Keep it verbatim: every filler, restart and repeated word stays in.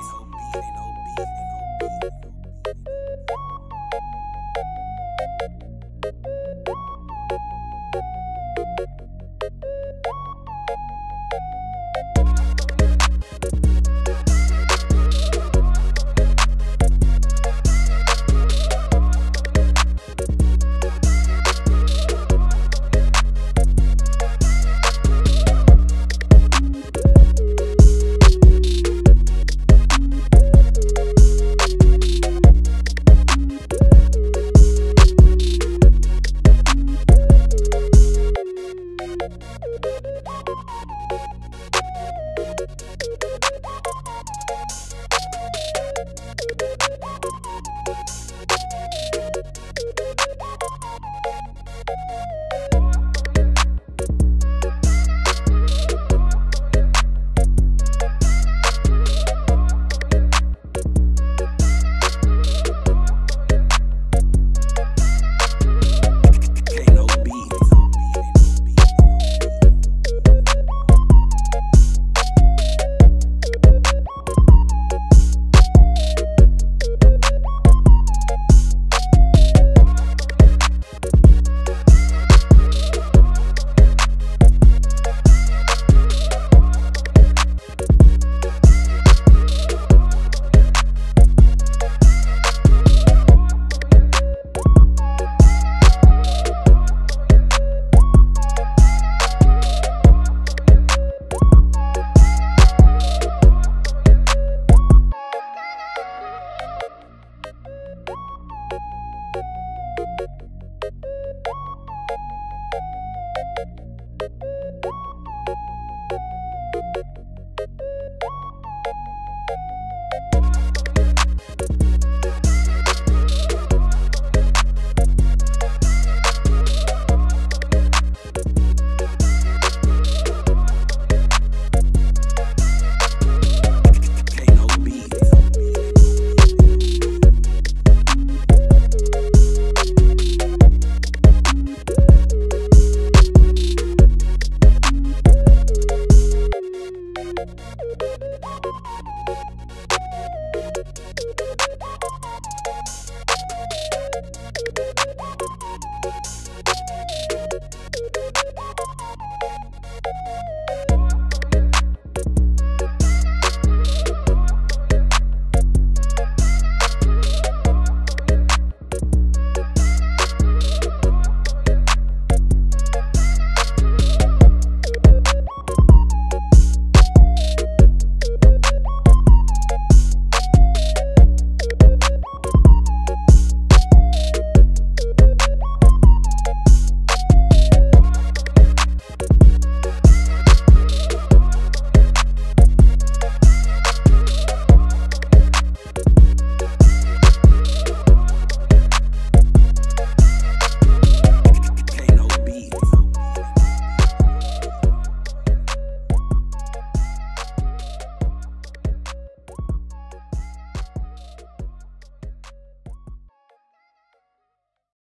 beat, ain't no beat, ain't no beat, ain't no beat.